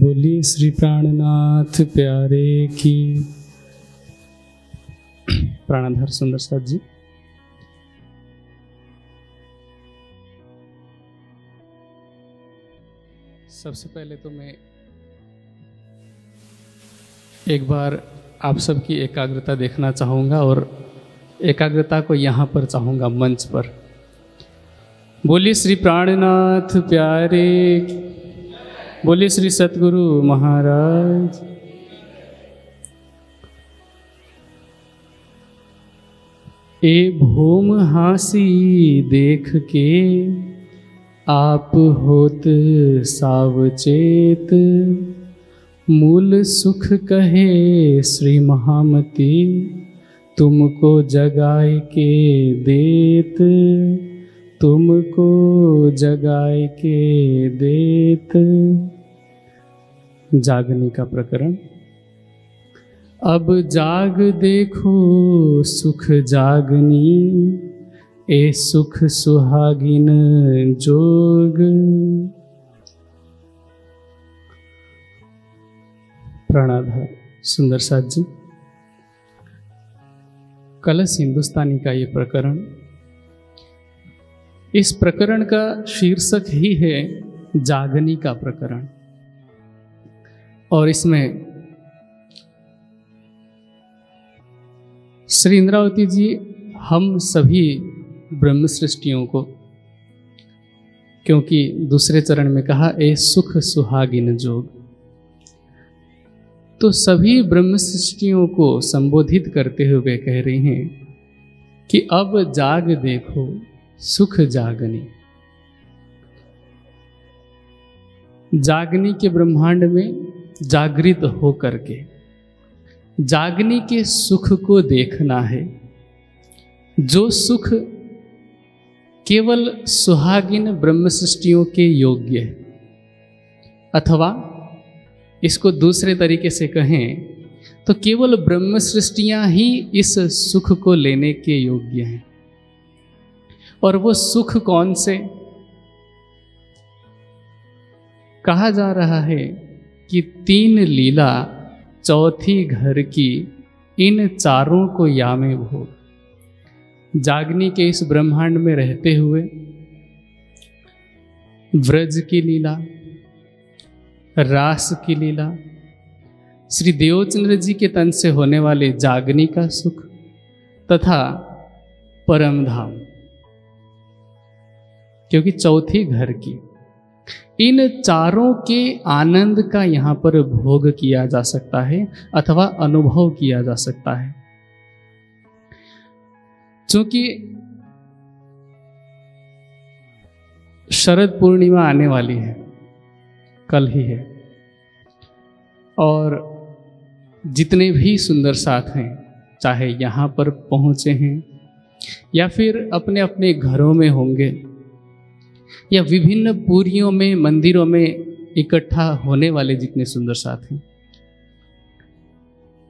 बोलिए श्री प्राणनाथ प्यारे की। प्राणाधार सुंदरसाजी जी, सबसे पहले तो मैं एक बार आप सबकी एकाग्रता देखना चाहूँगा और एकाग्रता को यहाँ पर चाहूँगा मंच पर। बोलिए श्री प्राणनाथ प्यारे, बोलिए श्री सतगुरु महाराज। ए भूम हासी देख के आप होत सावचेत, मूल सुख कहे श्री महामती तुमको जगाए के देत, तुमको जगाए के देत। जागनी का प्रकरण। अब जाग देखो सुख जागनी, ए सुख सुहागिन जोग। प्रणाधार सुंदरसाज जी, कलश हिंदुस्तानी का ये प्रकरण, इस प्रकरण का शीर्षक ही है जागनी का प्रकरण। और इसमें श्री इंद्रावती जी हम सभी ब्रह्म सृष्टियों को, क्योंकि दूसरे चरण में कहा ए सुख सुहागिन जोग, तो सभी ब्रह्म सृष्टियों को संबोधित करते हुए कह रहे हैं कि अब जाग देखो सुख जागनी। जागनी के ब्रह्मांड में जागृत होकर के जागनी के सुख को देखना है, जो सुख केवल सुहागिन ब्रह्म सृष्टियों के योग्य है। अथवा इसको दूसरे तरीके से कहें तो केवल ब्रह्म सृष्टियां ही इस सुख को लेने के योग्य हैं। और वो सुख कौन से? कहा जा रहा है कि तीन लीला चौथी घर की, इन चारों को यामे भोग। जागनी के इस ब्रह्मांड में रहते हुए व्रज की लीला, रास की लीला, श्री देवचंद्र जी के तन से होने वाले जागनी का सुख, तथा परमधाम, क्योंकि चौथी घर की, इन चारों के आनंद का यहाँ पर भोग किया जा सकता है अथवा अनुभव किया जा सकता है। चूंकि शरद पूर्णिमा आने वाली है, कल ही है, और जितने भी सुंदर साथ हैं, चाहे यहाँ पर पहुँचे हैं या फिर अपने अपने घरों में होंगे या विभिन्न पूरियों में, मंदिरों में इकट्ठा होने वाले जितने सुंदर साथ हैं,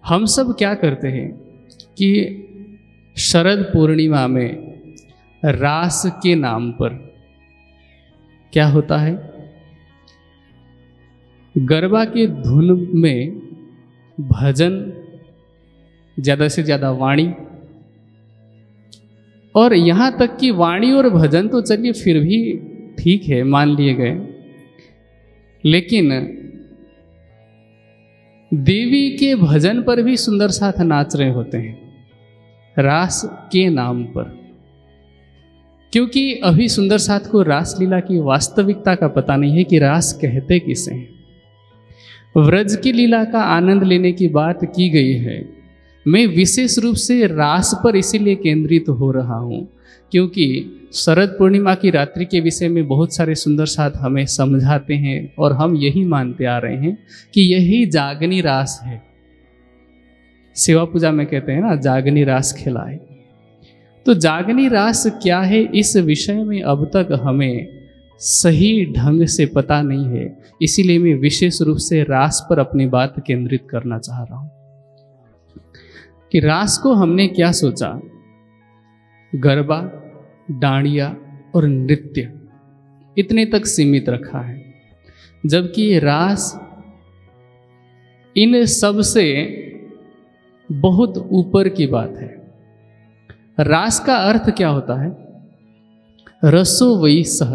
हम सब क्या करते हैं कि शरद पूर्णिमा में रास के नाम पर क्या होता है, गरबा के धुन में भजन, ज़्यादा से ज़्यादा वाणी, और यहाँ तक कि वाणी और भजन तो चलिए फिर भी ठीक है, मान लिए गए, लेकिन देवी के भजन पर भी सुंदर साथ नाच रहे होते हैं रास के नाम पर। क्योंकि अभी सुंदर साथ को रास लीला की वास्तविकता का पता नहीं है कि रास कहते किसे हैं। व्रज की लीला का आनंद लेने की बात की गई है। मैं विशेष रूप से रास पर इसीलिए केंद्रित हो रहा हूँ क्योंकि शरद पूर्णिमा की रात्रि के विषय में बहुत सारे सुंदर साथ हमें समझाते हैं और हम यही मानते आ रहे हैं कि यही जागनी रास है। सेवा पूजा में कहते हैं ना, जागनी रास खिलाए। तो जागनी रास क्या है, इस विषय में अब तक हमें सही ढंग से पता नहीं है, इसीलिए मैं विशेष रूप से रास पर अपनी बात केंद्रित करना चाह रहा हूँ कि रास को हमने क्या सोचा, गरबा, डांडिया और नृत्य, इतने तक सीमित रखा है। जबकि रास इन सब से बहुत ऊपर की बात है। रास का अर्थ क्या होता है? रसो वही सह,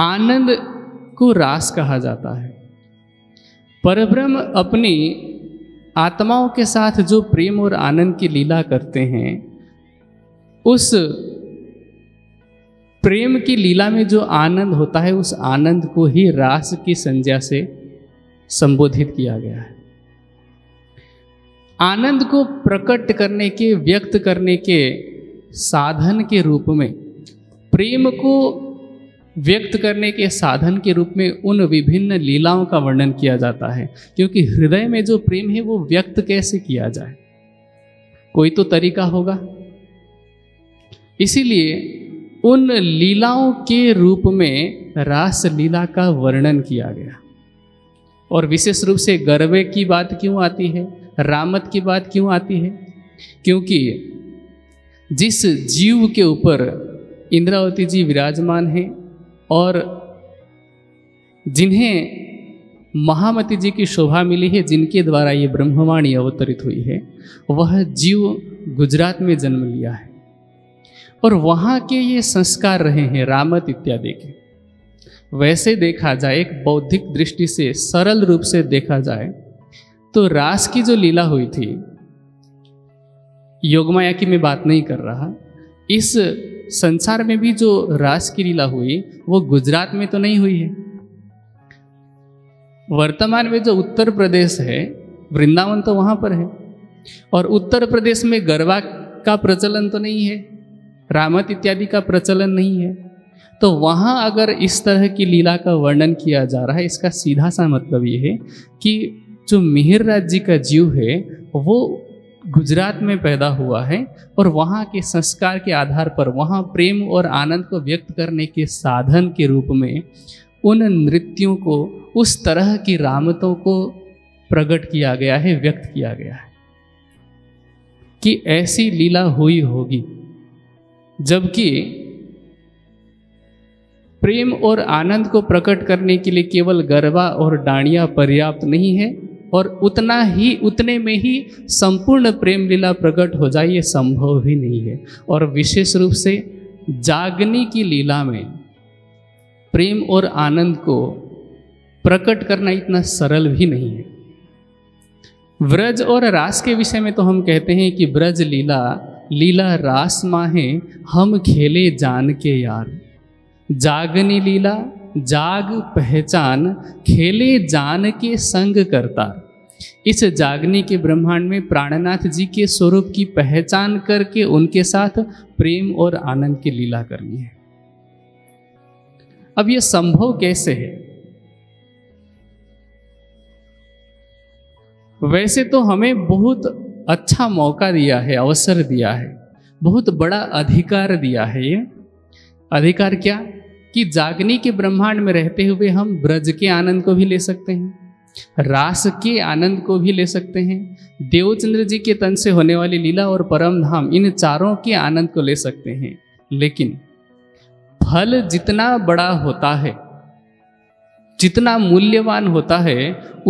आनंद को रास कहा जाता है। परब्रह्म अपनी आत्माओं के साथ जो प्रेम और आनंद की लीला करते हैं, उस प्रेम की लीला में जो आनंद होता है, उस आनंद को ही रास की संज्ञा से संबोधित किया गया है। आनंद को प्रकट करने के, व्यक्त करने के साधन के रूप में, प्रेम को व्यक्त करने के साधन के रूप में उन विभिन्न लीलाओं का वर्णन किया जाता है। क्योंकि हृदय में जो प्रेम है वो व्यक्त कैसे किया जाए, कोई तो तरीका होगा। इसीलिए उन लीलाओं के रूप में रास लीला का वर्णन किया गया। और विशेष रूप से गरबे की बात क्यों आती है, रामत की बात क्यों आती है? क्योंकि जिस जीव के ऊपर इंद्रावती जी विराजमान हैं और जिन्हें महामती जी की शोभा मिली है, जिनके द्वारा ये ब्रह्मवाणी अवतरित हुई है, वह जीव गुजरात में जन्म लिया है और वहाँ के ये संस्कार रहे हैं रामत इत्यादि के। वैसे देखा जाए, एक बौद्धिक दृष्टि से सरल रूप से देखा जाए तो रास की जो लीला हुई थी, योगमाया की मैं बात नहीं कर रहा, इस संसार में भी जो रास की लीला हुई वो गुजरात में तो नहीं हुई है। वर्तमान में जो उत्तर प्रदेश है, वृंदावन तो वहाँ पर है, और उत्तर प्रदेश में गरबा का प्रचलन तो नहीं है, रामत इत्यादि का प्रचलन नहीं है। तो वहाँ अगर इस तरह की लीला का वर्णन किया जा रहा है, इसका सीधा सा मतलब ये है कि जो मिहिर राज जी का जीव है वो गुजरात में पैदा हुआ है और वहाँ के संस्कार के आधार पर, वहाँ प्रेम और आनंद को व्यक्त करने के साधन के रूप में उन नृत्यों को, उस तरह की रामतों को प्रकट किया गया है, व्यक्त किया गया है कि ऐसी लीला हुई होगी। जबकि प्रेम और आनंद को प्रकट करने के लिए केवल गरबा और डांडिया पर्याप्त नहीं है, और उतना ही, उतने में ही संपूर्ण प्रेम लीला प्रकट हो जाए ये संभव ही नहीं है। और विशेष रूप से जागनी की लीला में प्रेम और आनंद को प्रकट करना इतना सरल भी नहीं है। व्रज और रास के विषय में तो हम कहते हैं कि व्रज लीला लीला रास माहे हम खेले जान के यार, जागनी लीला जाग पहचान खेले जान के संग करता। इस जागनी के ब्रह्मांड में प्राणनाथ जी के स्वरूप की पहचान करके उनके साथ प्रेम और आनंद की लीला करनी है। अब यह संभव कैसे है? वैसे तो हमें बहुत अच्छा मौका दिया है, अवसर दिया है, बहुत बड़ा अधिकार दिया है। ये अधिकार क्या कि जागनी के ब्रह्मांड में रहते हुए हम ब्रज के आनंद को भी ले सकते हैं, रास के आनंद को भी ले सकते हैं, देवचंद्र जी के तन से होने वाली लीला और परम धाम, इन चारों के आनंद को ले सकते हैं। लेकिन फल जितना बड़ा होता है, जितना मूल्यवान होता है,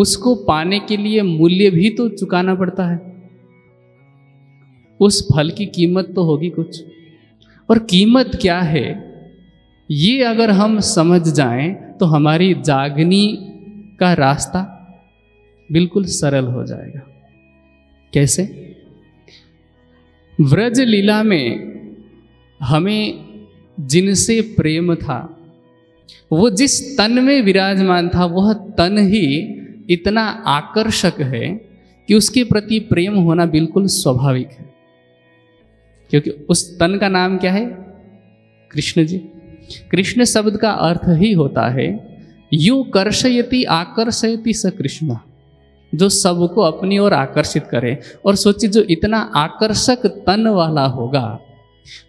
उसको पाने के लिए मूल्य भी तो चुकाना पड़ता है। उस फल की कीमत तो होगी कुछ, और कीमत क्या है ये अगर हम समझ जाएं तो हमारी जागनी का रास्ता बिल्कुल सरल हो जाएगा। कैसे? व्रज लीला में हमें जिनसे प्रेम था, वो जिस तन में विराजमान था, वह तन ही इतना आकर्षक है कि उसके प्रति प्रेम होना बिल्कुल स्वाभाविक है। क्योंकि उस तन का नाम क्या है? कृष्ण जी। कृष्ण शब्द का अर्थ ही होता है यो कर्षयति आकर्षयति स कृष्ण, जो सबको अपनी ओर आकर्षित करे। और सोचिए, जो इतना आकर्षक तन वाला होगा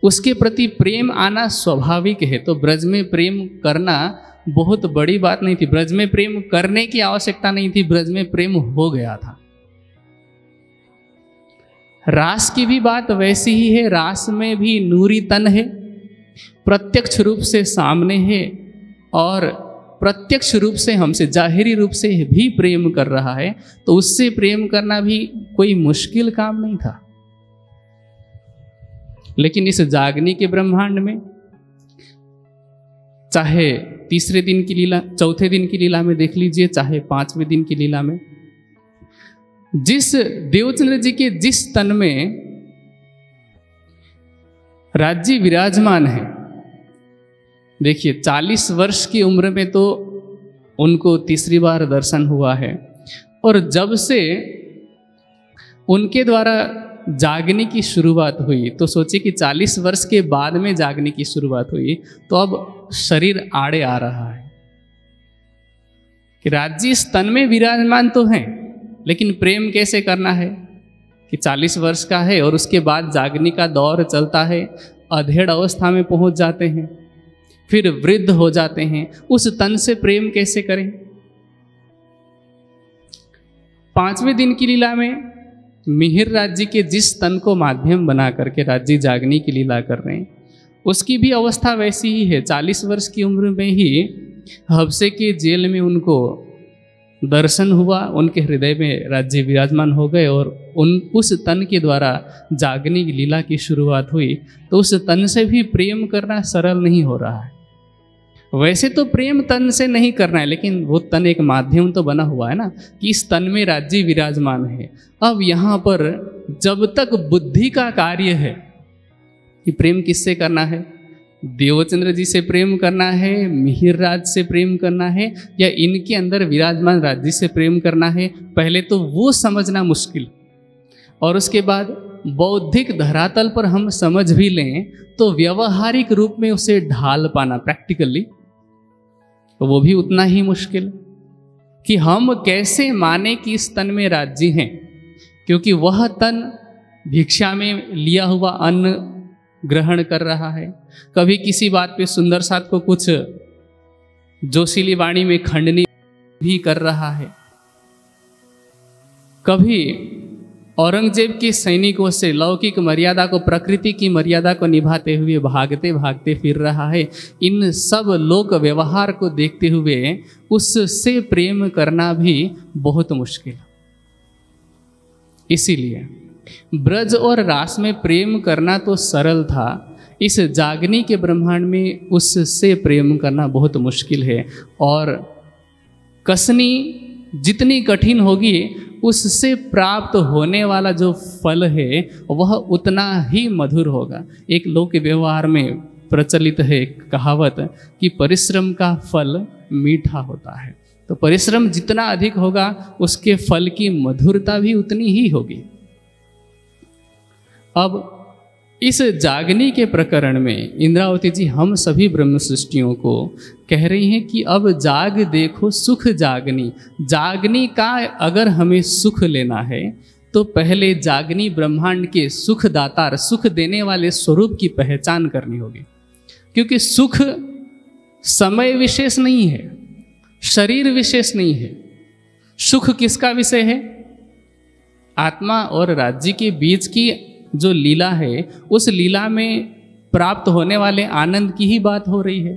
उसके प्रति प्रेम आना स्वाभाविक है। तो ब्रज में प्रेम करना बहुत बड़ी बात नहीं थी, ब्रज में प्रेम करने की आवश्यकता नहीं थी, ब्रज में प्रेम हो गया था। रास की भी बात वैसी ही है। रास में भी नूरी तन है, प्रत्यक्ष रूप से सामने है, और प्रत्यक्ष रूप से हमसे, जाहिरी रूप से भी प्रेम कर रहा है, तो उससे प्रेम करना भी कोई मुश्किल काम नहीं था। लेकिन इस जागनी के ब्रह्मांड में, चाहे तीसरे दिन की लीला, चौथे दिन की लीला में देख लीजिए, चाहे पांचवें दिन की लीला में, जिस देवचंद्र जी के जिस तन में राज्य विराजमान है, देखिए 40 वर्ष की उम्र में तो उनको तीसरी बार दर्शन हुआ है, और जब से उनके द्वारा जागने की शुरुआत हुई, तो सोचिए कि 40 वर्ष के बाद में जागने की शुरुआत हुई, तो अब शरीर आड़े आ रहा है कि राज्य स्तन में विराजमान तो हैं, लेकिन प्रेम कैसे करना है कि 40 वर्ष का है और उसके बाद जागनी का दौर चलता है, अधेड़ अवस्था में पहुंच जाते हैं, फिर वृद्ध हो जाते हैं, उस तन से प्रेम कैसे करें। पांचवें दिन की लीला में मिहिर राज जी के जिस तन को माध्यम बना करके राज्य जागनी की लीला कर रहे हैं, उसकी भी अवस्था वैसी ही है। 40 वर्ष की उम्र में ही हबसे के जेल में उनको दर्शन हुआ, उनके हृदय में राज्य विराजमान हो गए और उस तन के द्वारा जागनी लीला की शुरुआत हुई, तो उस तन से भी प्रेम करना सरल नहीं हो रहा है। वैसे तो प्रेम तन से नहीं करना है, लेकिन वो तन एक माध्यम तो बना हुआ है ना कि इस तन में राज्य विराजमान है। अब यहाँ पर जब तक बुद्धि का कार्य है कि प्रेम किससे करना है, देवचंद्र जी से प्रेम करना है, मिहिर राज से प्रेम करना है, या इनके अंदर विराजमान राज्य से प्रेम करना है, पहले तो वो समझना मुश्किल, और उसके बाद बौद्धिक धरातल पर हम समझ भी लें तो व्यवहारिक रूप में उसे ढाल पाना प्रैक्टिकली, तो वो भी उतना ही मुश्किल कि हम कैसे माने कि इस तन में राज्य हैं, क्योंकि वह तन भिक्षा में लिया हुआ अन्न ग्रहण कर रहा है, कभी किसी बात पे सुंदरसाज को कुछ जोशीली वाणी में खंडनी भी कर रहा है, कभी औरंगजेब के सैनिकों से लौकिक मर्यादा को, प्रकृति की मर्यादा को निभाते हुए भागते भागते फिर रहा है। इन सब लोक व्यवहार को देखते हुए उससे प्रेम करना भी बहुत मुश्किल। इसीलिए ब्रज और रास में प्रेम करना तो सरल था, इस जागनी के ब्रह्मांड में उससे प्रेम करना बहुत मुश्किल है, और कसनी जितनी कठिन होगी उससे प्राप्त होने वाला जो फल है वह उतना ही मधुर होगा। एक लोक व्यवहार में प्रचलित है कहावत कि परिश्रम का फल मीठा होता है, तो परिश्रम जितना अधिक होगा उसके फल की मधुरता भी उतनी ही होगी। अब इस जागनी के प्रकरण में इंद्रावती जी हम सभी ब्रह्म सृष्टियों को कह रही हैं कि अब जाग देखो सुख जागनी। जागनी का अगर हमें सुख लेना है तो पहले जागनी ब्रह्मांड के सुखदातार, सुख देने वाले स्वरूप की पहचान करनी होगी, क्योंकि सुख समय विशेष नहीं है, शरीर विशेष नहीं है। सुख किसका विषय है? आत्मा और राज्य के बीच की जो लीला है उस लीला में प्राप्त होने वाले आनंद की ही बात हो रही है।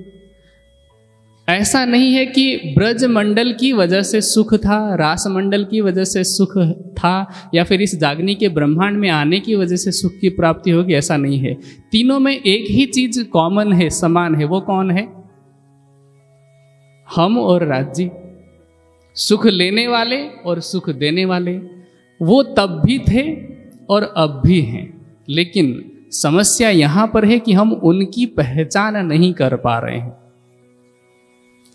ऐसा नहीं है कि ब्रज मंडल की वजह से सुख था, रास मंडल की वजह से सुख था, या फिर इस जागनी के ब्रह्मांड में आने की वजह से सुख की प्राप्ति होगी, ऐसा नहीं है। तीनों में एक ही चीज कॉमन है, समान है, वो कौन है? हम और राज्य। सुख लेने वाले और सुख देने वाले वो तब भी थे और अब भी हैं, लेकिन समस्या यहाँ पर है कि हम उनकी पहचान नहीं कर पा रहे हैं।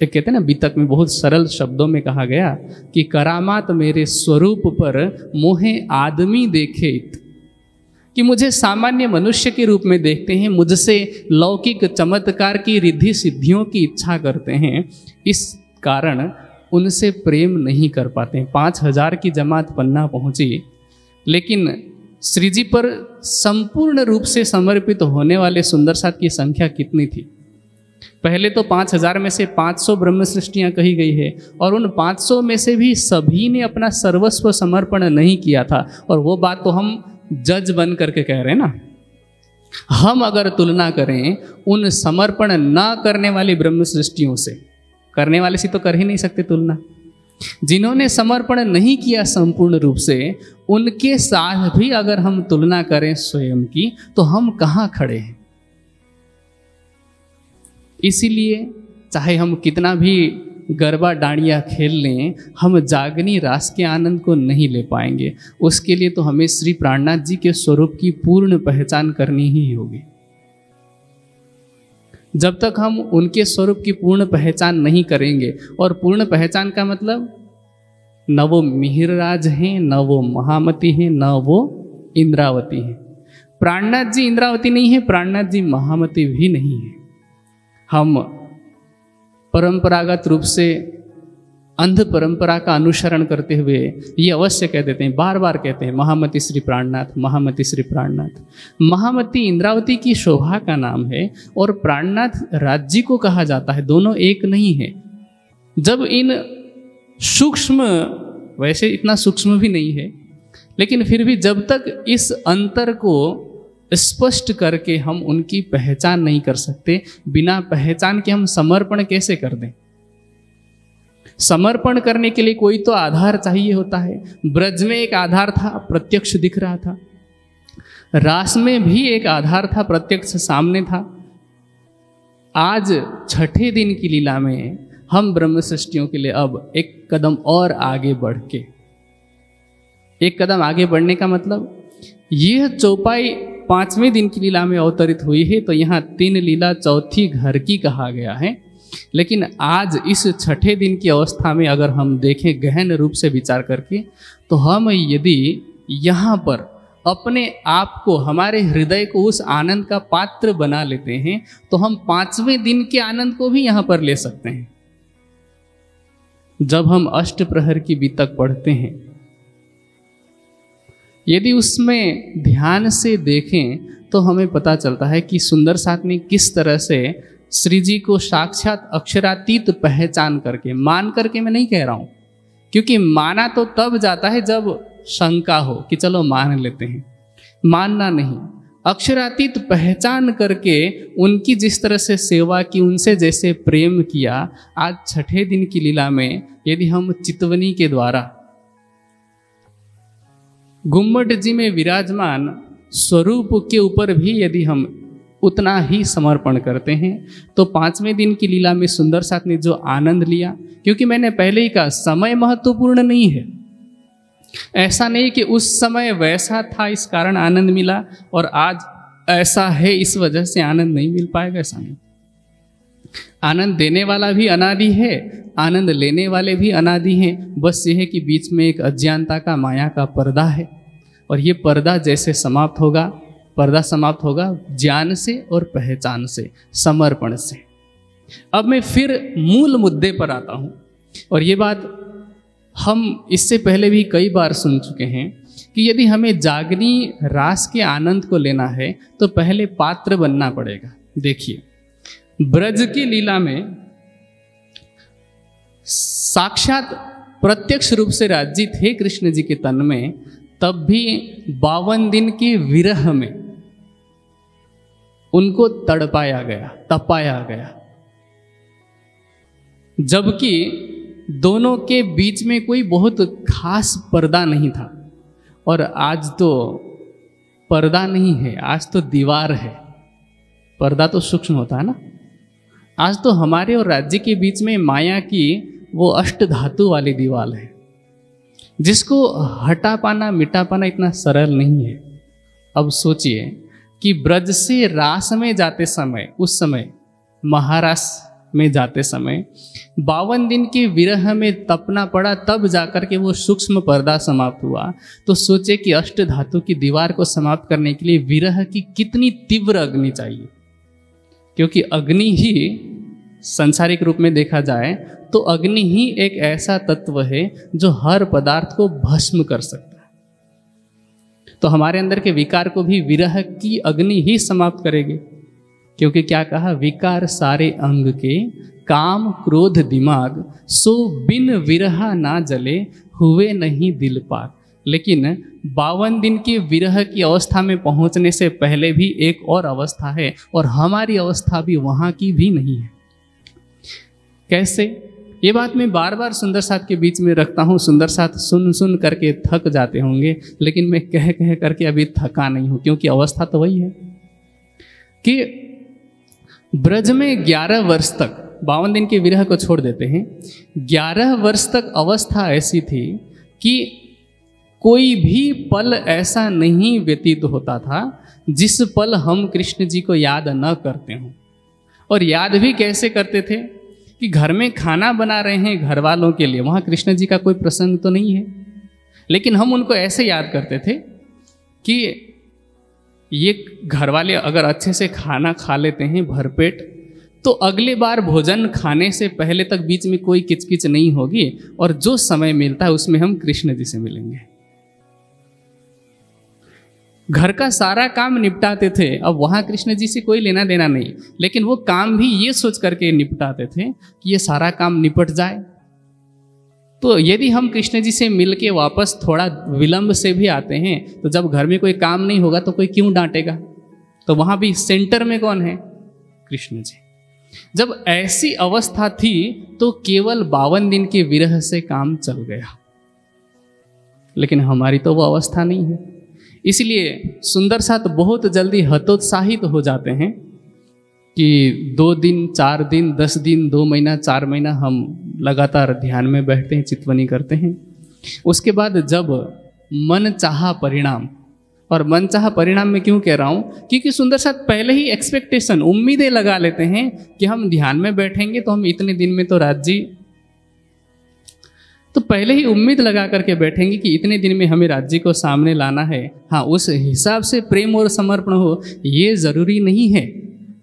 एक कहते हैं ना, बीतक में बहुत सरल शब्दों में कहा गया कि करामात मेरे स्वरूप पर मोहे आदमी देखे, कि मुझे सामान्य मनुष्य के रूप में देखते हैं, मुझसे लौकिक चमत्कार की, रिद्धि सिद्धियों की इच्छा करते हैं, इस कारण उनसे प्रेम नहीं कर पाते। 5000 की जमात पन्ना पहुंची, लेकिन श्री जी पर संपूर्ण रूप से समर्पित होने वाले सुंदरसाज की संख्या कितनी थी? पहले तो 5000 में से 500 ब्रह्म सृष्टियाँ कही गई है, और उन 500 में से भी सभी ने अपना सर्वस्व समर्पण नहीं किया था, और वो बात तो हम जज बन करके कह रहे हैं ना। हम अगर तुलना करें उन समर्पण ना करने वाली ब्रह्म सृष्टियों से, करने वाले से तो कर ही नहीं सकते तुलना। जिन्होंने समर्पण नहीं किया संपूर्ण रूप से, उनके साथ भी अगर हम तुलना करें स्वयं की, तो हम कहाँ खड़े हैं। इसीलिए चाहे हम कितना भी गरबा डांडिया खेल लें, हम जागनी रास के आनंद को नहीं ले पाएंगे। उसके लिए तो हमें श्री प्राणनाथ जी के स्वरूप की पूर्ण पहचान करनी ही होगी। जब तक हम उनके स्वरूप की पूर्ण पहचान नहीं करेंगे, और पूर्ण पहचान का मतलब न वो मिहिर राज हैं, न वो महामती हैं, न वो इंद्रावती हैं। प्राणनाथ जी इंद्रावती नहीं है, प्राणनाथ जी महामती भी नहीं है। हम परंपरागत रूप से अंध परंपरा का अनुसरण करते हुए ये अवश्य कह देते हैं, बार बार कहते हैं, महामती श्री प्राणनाथ, महामती श्री प्राणनाथ। महामती इंद्रावती की शोभा का नाम है और प्राणनाथ राज्य को कहा जाता है। दोनों एक नहीं है। जब इन सूक्ष्म, वैसे इतना सूक्ष्म भी नहीं है, लेकिन फिर भी जब तक इस अंतर को स्पष्ट करके हम उनकी पहचान नहीं कर सकते, बिना पहचान के हम समर्पण कैसे कर दें। समर्पण करने के लिए कोई तो आधार चाहिए होता है। ब्रज में एक आधार था, प्रत्यक्ष दिख रहा था। रास में भी एक आधार था, प्रत्यक्ष सामने था। आज छठे दिन की लीला में हम ब्रह्मसृष्टियों के लिए अब एक कदम और आगे बढ़ के, एक कदम आगे बढ़ने का मतलब, यह चौपाई पांचवें दिन की लीला में अवतरित हुई है, तो यहाँ तीन लीला चौथी घर की कहा गया है। लेकिन आज इस छठे दिन की अवस्था में अगर हम देखें गहन रूप से विचार करके, तो हम यदि यहाँ पर अपने आप को, हमारे हृदय को उस आनंद का पात्र बना लेते हैं, तो हम पांचवें दिन के आनंद को भी यहाँ पर ले सकते हैं। जब हम अष्ट प्रहर की बीतक पढ़ते हैं, यदि उसमें ध्यान से देखें, तो हमें पता चलता है कि सुंदरसाज ने किस तरह से श्री जी को साक्षात अक्षरातीत पहचान करके, मान करके मैं नहीं कह रहा हूँ, क्योंकि माना तो तब जाता है जब शंका हो कि चलो मान लेते हैं, मानना नहीं, अक्षरातीत पहचान करके उनकी जिस तरह से सेवा की, उनसे जैसे प्रेम किया, आज छठे दिन की लीला में यदि हम चितवनी के द्वारा गुम्मट जी में विराजमान स्वरूप के ऊपर भी यदि हम उतना ही समर्पण करते हैं, तो पांचवें दिन की लीला में सुंदरसाज ने जो आनंद लिया, क्योंकि मैंने पहले ही कहा समय महत्वपूर्ण नहीं है। ऐसा नहीं कि उस समय वैसा था इस कारण आनंद मिला और आज ऐसा है इस वजह से आनंद नहीं मिल पाएगा, ऐसा नहीं। आनंद देने वाला भी अनादि है, आनंद लेने वाले भी अनादि हैं। बस यह है कि बीच में एक अज्ञानता का, माया का पर्दा है, और ये पर्दा जैसे समाप्त होगा, पर्दा समाप्त होगा ज्ञान से और पहचान से, समर्पण से। अब मैं फिर मूल मुद्दे पर आता हूँ, और ये बात हम इससे पहले भी कई बार सुन चुके हैं कि यदि हमें जागनी रास के आनंद को लेना है, तो पहले पात्र बनना पड़ेगा। देखिए, ब्रज की लीला में साक्षात प्रत्यक्ष रूप से राज्य थे कृष्ण जी के तन में, तब भी 52 दिन के विरह में उनको तड़पाया गया, तपाया गया, जबकि दोनों के बीच में कोई बहुत खास पर्दा नहीं था। और आज तो पर्दा नहीं है, आज तो दीवार है। पर्दा तो सूक्ष्म होता है ना। आज तो हमारे और राज्य के बीच में माया की वो अष्ट धातु वाली दीवार है, जिसको हटा पाना, मिटा पाना इतना सरल नहीं है। अब सोचिए कि ब्रज से रास में जाते समय, उस समय महारास में जाते समय 52 दिन के विरह में तपना पड़ा, तब जाकर के वो सूक्ष्म पर्दा समाप्त हुआ। तो सोचिए कि अष्ट धातु की दीवार को समाप्त करने के लिए विरह की कितनी तीव्र अग्नि चाहिए, क्योंकि अग्नि ही सांसारिक रूप में देखा जाए तो अग्नि ही एक ऐसा तत्व है जो हर पदार्थ को भस्म कर सकता है। तो हमारे अंदर के विकार को भी विरह की अग्नि ही समाप्त करेगी, क्योंकि क्या कहा, विकार सारे अंग के, काम क्रोध दिमाग, सो बिन विरह ना जले हुए नहीं दिल पाक। लेकिन 52 दिन के विरह की अवस्था में पहुंचने से पहले भी एक और अवस्था है, और हमारी अवस्था भी वहां की भी नहीं है। कैसे? ये बात मैं बार बार सुंदरसाज के बीच में रखता हूँ। सुंदरसाज सुन सुन करके थक जाते होंगे, लेकिन मैं कह कह करके अभी थका नहीं हूँ, क्योंकि अवस्था तो वही है कि ब्रज में 11 वर्ष तक, 52 दिन के विरह को छोड़ देते हैं, 11 वर्ष तक अवस्था ऐसी थी कि कोई भी पल ऐसा नहीं व्यतीत होता था जिस पल हम कृष्ण जी को याद न करते हों। और याद भी कैसे करते थे कि घर में खाना बना रहे हैं घर वालों के लिए, वहाँ कृष्ण जी का कोई प्रसंग तो नहीं है, लेकिन हम उनको ऐसे याद करते थे कि ये घर वाले अगर अच्छे से खाना खा लेते हैं भरपेट, तो अगले बार भोजन खाने से पहले तक बीच में कोई किचकिच नहीं होगी, और जो समय मिलता है उसमें हम कृष्ण जी से मिलेंगे। घर का सारा काम निपटाते थे, अब वहाँ कृष्ण जी से कोई लेना देना नहीं, लेकिन वो काम भी ये सोच करके निपटाते थे कि ये सारा काम निपट जाए। तो यदि हम कृष्ण जी से मिलके वापस थोड़ा विलंब से भी आते हैं, तो जब घर में कोई काम नहीं होगा तो कोई क्यों डांटेगा, तो वहाँ भी सेंटर में कौन है? कृष्ण जी। जब ऐसी अवस्था थी तो केवल 52 दिन के विरह से काम चल गया, लेकिन हमारी तो वो अवस्था नहीं है। इसलिए सुंदरसाज बहुत जल्दी हतोत्साहित हो जाते हैं कि 2 दिन, 4 दिन, 10 दिन, 2 महीना, 4 महीना हम लगातार ध्यान में बैठते हैं, चितवनी करते हैं। उसके बाद जब मन चाहा परिणाम, और मनचाहा परिणाम में क्यों कह रहा हूँ, क्योंकि सुंदरसाज पहले ही एक्सपेक्टेशन, उम्मीदें लगा लेते हैं कि हम ध्यान में बैठेंगे तो हम इतने दिन में तो राज्य, तो पहले ही उम्मीद लगा करके बैठेंगे कि इतने दिन में हमें राज्य को सामने लाना है। हाँ, उस हिसाब से प्रेम और समर्पण हो। ये जरूरी नहीं है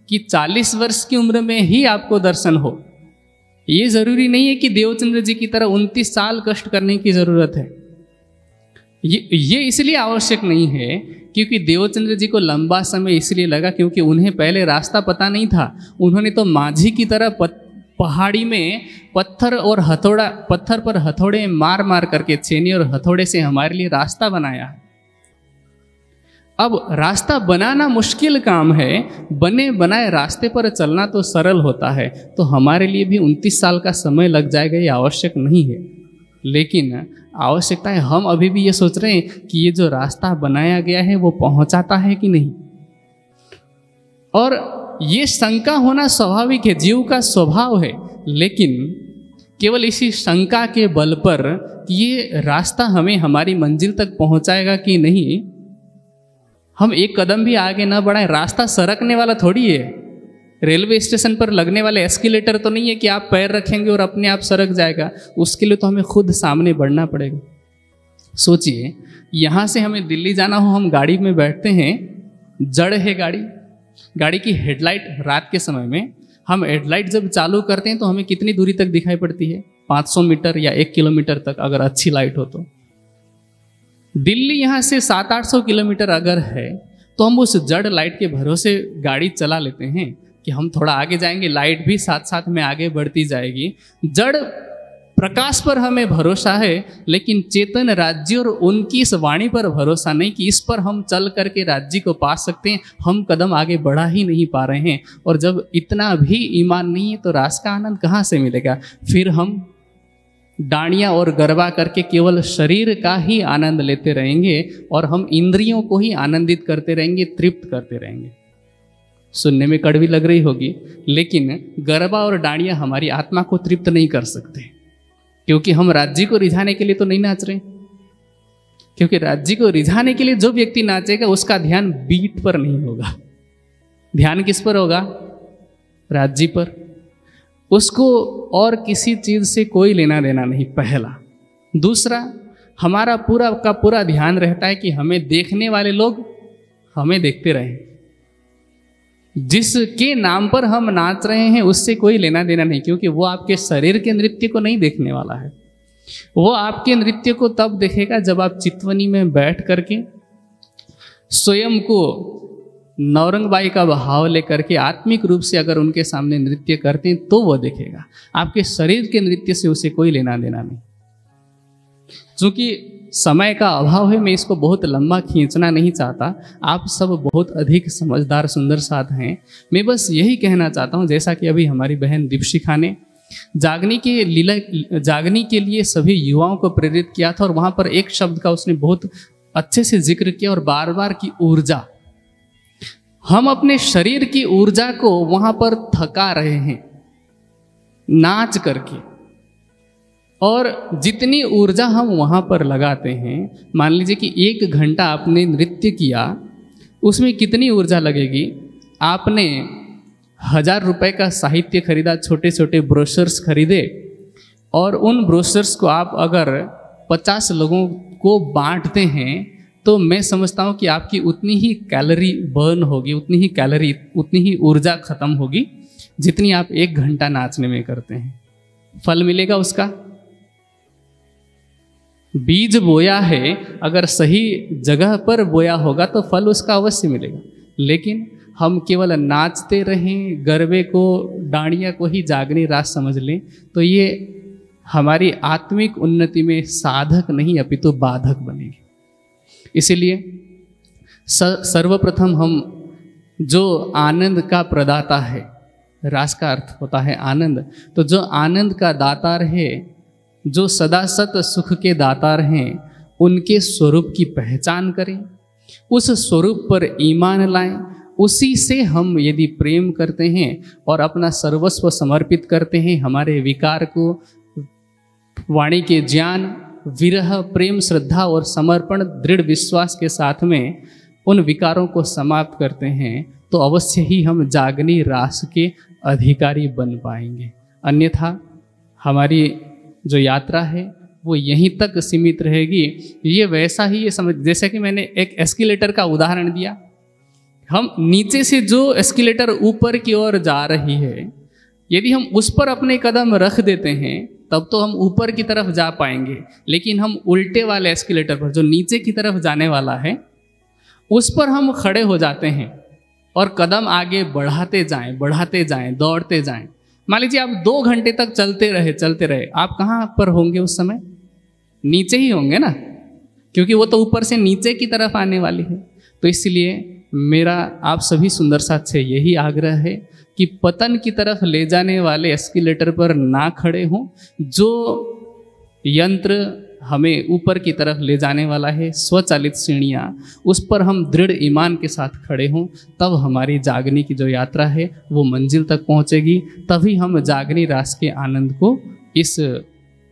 कि 40 वर्ष की उम्र में ही आपको दर्शन हो, ये जरूरी नहीं है कि देवचंद्र जी की तरह 29 साल कष्ट करने की जरूरत है। ये इसलिए आवश्यक नहीं है क्योंकि देवचंद्र जी को लंबा समय इसलिए लगा क्योंकि उन्हें पहले रास्ता पता नहीं था। उन्होंने तो माझी की तरह पहाड़ी में पत्थर पर हथौड़े मार मार करके, छेनी और हथौड़े से हमारे लिए रास्ता बनाया। अब रास्ता बनाना मुश्किल काम है, बने बनाए रास्ते पर चलना तो सरल होता है। तो हमारे लिए भी 29 साल का समय लग जाएगा ये आवश्यक नहीं है, लेकिन आवश्यकता है हम अभी भी ये सोच रहे हैं कि ये जो रास्ता बनाया गया है वो पहुंचाता है कि नहीं। और ये शंका होना स्वाभाविक है, जीव का स्वभाव है, लेकिन केवल इसी शंका के बल पर कि ये रास्ता हमें हमारी मंजिल तक पहुंचाएगा कि नहीं, हम एक कदम भी आगे ना बढ़ाएं। रास्ता सरकने वाला थोड़ी है, रेलवे स्टेशन पर लगने वाले एस्केलेटर तो नहीं है कि आप पैर रखेंगे और अपने आप सरक जाएगा। उसके लिए तो हमें खुद सामने बढ़ना पड़ेगा। सोचिए, यहाँ से हमें दिल्ली जाना हो, हम गाड़ी में बैठते हैं, जड़ है गाड़ी की हेडलाइट। रात के समय में हम हेडलाइट जब चालू करते हैं तो हमें कितनी दूरी तक दिखाई पड़ती है? 500 मीटर या 1 किलोमीटर तक, अगर अच्छी लाइट हो तो। दिल्ली यहाँ से 700-800 किलोमीटर अगर है तो हम उस जड़ लाइट के भरोसे गाड़ी चला लेते हैं कि हम थोड़ा आगे जाएंगे, लाइट भी साथ साथ में आगे बढ़ती जाएगी। जड़ प्रकाश पर हमें भरोसा है, लेकिन चेतन राज्य और उनकी इस वाणी पर भरोसा नहीं कि इस पर हम चल करके राज्य को पा सकते हैं। हम कदम आगे बढ़ा ही नहीं पा रहे हैं, और जब इतना भी ईमान नहीं है तो रास का आनंद कहाँ से मिलेगा। फिर हम डांडिया और गरबा करके केवल शरीर का ही आनंद लेते रहेंगे, और हम इंद्रियों को ही आनंदित करते रहेंगे, तृप्त करते रहेंगे। सुनने में कड़वी लग रही होगी, लेकिन गरबा और डांडिया हमारी आत्मा को तृप्त नहीं कर सकते, क्योंकि हम राज्य को रिझाने के लिए तो नहीं नाच रहे। क्योंकि राज्य को रिझाने के लिए जो व्यक्ति नाचेगा उसका ध्यान बीट पर नहीं होगा, ध्यान किस पर होगा? राज्य पर। उसको और किसी चीज़ से कोई लेना देना नहीं, पहला। दूसरा, हमारा पूरा का पूरा ध्यान रहता है कि हमें देखने वाले लोग हमें देखते रहें। जिसके नाम पर हम नाच रहे हैं उससे कोई लेना देना नहीं, क्योंकि वो आपके शरीर के नृत्य को नहीं देखने वाला है। वो आपके नृत्य को तब देखेगा जब आप चितवनी में बैठ करके स्वयं को नौरंगबाई का भाव लेकर के आत्मिक रूप से अगर उनके सामने नृत्य करते हैं तो वो देखेगा। आपके शरीर के नृत्य से उसे कोई लेना देना नहीं। चूँकि समय का अभाव है, मैं इसको बहुत लंबा खींचना नहीं चाहता। आप सब बहुत अधिक समझदार सुंदरसाज हैं। मैं बस यही कहना चाहता हूँ, जैसा कि अभी हमारी बहन दिव्यशिखा ने जागनी के लिए सभी युवाओं को प्रेरित किया था और वहाँ पर एक शब्द का उसने बहुत अच्छे से जिक्र किया और बार बार की ऊर्जा। हम अपने शरीर की ऊर्जा को वहाँ पर थका रहे हैं नाच करके, और जितनी ऊर्जा हम वहाँ पर लगाते हैं, मान लीजिए कि 1 घंटा आपने नृत्य किया, उसमें कितनी ऊर्जा लगेगी। आपने 1000 रुपए का साहित्य खरीदा, छोटे छोटे ब्रोशर्स खरीदे, और उन ब्रोशर्स को आप अगर 50 लोगों को बांटते हैं तो मैं समझता हूँ कि आपकी उतनी ही कैलोरी बर्न होगी, उतनी ही ऊर्जा खत्म होगी जितनी आप 1 घंटा नाचने में करते हैं। फल मिलेगा उसका। बीज बोया है, अगर सही जगह पर बोया होगा तो फल उसका अवश्य मिलेगा। लेकिन हम केवल नाचते रहें, गरबे को, डांडिया को ही जागनी रास समझ लें, तो ये हमारी आत्मिक उन्नति में साधक नहीं अपितु बाधक बनेगी। इसीलिए सर्वप्रथम हम जो आनंद का प्रदाता है, रास का अर्थ होता है आनंद, तो जो आनंद का दाता रहे, जो सदा सत सुख के दाता रहें, उनके स्वरूप की पहचान करें, उस स्वरूप पर ईमान लाएं। उसी से हम यदि प्रेम करते हैं और अपना सर्वस्व समर्पित करते हैं, हमारे विकार को वाणी के ज्ञान, विरह, प्रेम, श्रद्धा और समर्पण, दृढ़ विश्वास के साथ में उन विकारों को समाप्त करते हैं, तो अवश्य ही हम जागनी रास के अधिकारी बन पाएंगे। अन्यथा हमारी जो यात्रा है वो यहीं तक सीमित रहेगी। ये वैसा ही, ये समझ, जैसा कि मैंने एक एस्केलेटर का उदाहरण दिया, हम नीचे से जो एस्केलेटर ऊपर की ओर जा रही है, यदि हम उस पर अपने कदम रख देते हैं तब तो हम ऊपर की तरफ जा पाएंगे, लेकिन हम उल्टे वाले एस्केलेटर पर, जो नीचे की तरफ जाने वाला है, उस पर हम खड़े हो जाते हैं और कदम आगे बढ़ाते जाएं, दौड़ते जाएं। मान लीजिए आप 2 घंटे तक चलते रहे, आप कहाँ पर होंगे उस समय? नीचे ही होंगे ना, क्योंकि वो तो ऊपर से नीचे की तरफ आने वाली है। तो इसलिए मेरा आप सभी सुंदरसाज से यही आग्रह है कि पतन की तरफ ले जाने वाले एस्केलेटर पर ना खड़े हों। जो यंत्र हमें ऊपर की तरफ ले जाने वाला है, स्वचालित सीढ़ियाँ, उस पर हम दृढ़ ईमान के साथ खड़े हों, तब हमारी जागनी की जो यात्रा है वो मंजिल तक पहुँचेगी। तभी हम जागनी रास के आनंद को इस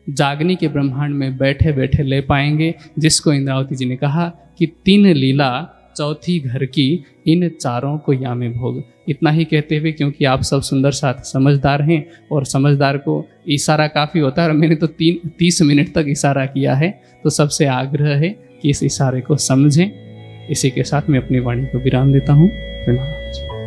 जागनी के ब्रह्मांड में बैठे बैठे ले पाएंगे, जिसको इंद्रावती जी ने कहा कि 3 लीला 4थी घर की, इन चारों को या में भोग। इतना ही कहते हुए, क्योंकि आप सब सुंदर साथ समझदार हैं और समझदार को इशारा काफ़ी होता है, और मैंने तो 30 मिनट तक इशारा किया है, तो सबसे आग्रह है कि इस इशारे को समझें। इसी के साथ मैं अपनी वाणी को विराम देता हूँ।